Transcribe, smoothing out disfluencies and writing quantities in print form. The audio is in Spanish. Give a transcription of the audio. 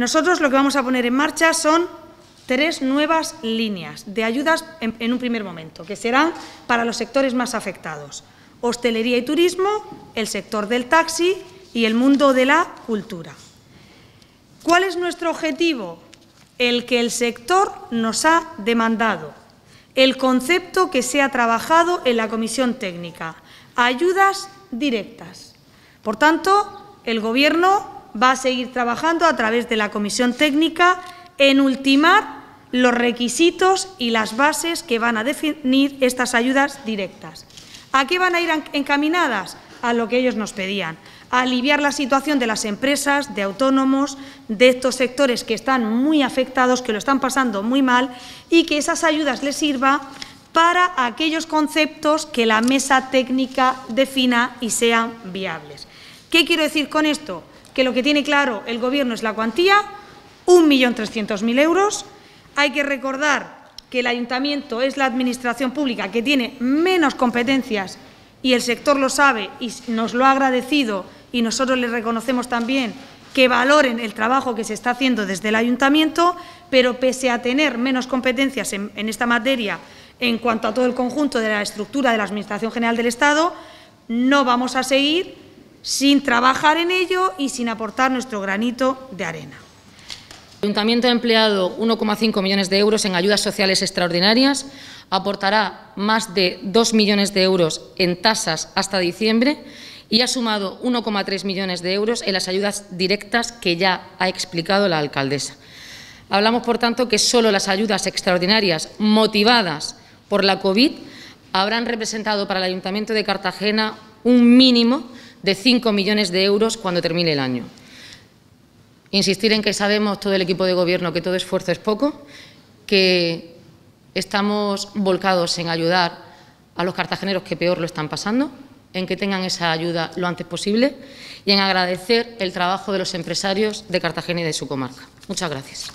Nosotros lo que vamos a poner en marcha son 3 nuevas líneas de ayudas en un primer momento, que serán para los sectores más afectados: hostelería y turismo, el sector del taxi y el mundo de la cultura. ¿Cuál es nuestro objetivo? El que el sector nos ha demandado, el concepto que se ha trabajado en la comisión técnica: ayudas directas. Por tanto, el Gobierno va a seguir trabajando a través de la comisión técnica en ultimar los requisitos y las bases que van a definir estas ayudas directas. ¿A qué van a ir encaminadas? A lo que ellos nos pedían: a aliviar la situación de las empresas, de autónomos, de estos sectores que están muy afectados, que lo están pasando muy mal, y que esas ayudas les sirva para aquellos conceptos que la mesa técnica defina y sean viables. ¿Qué quiero decir con esto? Que lo que tiene claro el Gobierno es la cuantía, 1.300.000 euros. Hay que recordar que el Ayuntamiento es la Administración pública que tiene menos competencias, y el sector lo sabe y nos lo ha agradecido, y nosotros les reconocemos también que valoren el trabajo que se está haciendo desde el Ayuntamiento, pero pese a tener menos competencias en esta materia en cuanto a todo el conjunto de la estructura de la Administración General del Estado, no vamos a seguir sin trabajar en ello y sin aportar nuestro granito de arena. El Ayuntamiento ha empleado 1,5 millones de euros en ayudas sociales extraordinarias, aportará más de 2 millones de euros en tasas hasta diciembre y ha sumado 1,3 millones de euros en las ayudas directas que ya ha explicado la alcaldesa. Hablamos, por tanto, que solo las ayudas extraordinarias motivadas por la COVID habrán representado para el Ayuntamiento de Cartagena un mínimo de 5 millones de euros cuando termine el año. Insistir en que sabemos todo el equipo de Gobierno que todo esfuerzo es poco, que estamos volcados en ayudar a los cartageneros que peor lo están pasando, en que tengan esa ayuda lo antes posible y en agradecer el trabajo de los empresarios de Cartagena y de su comarca. Muchas gracias.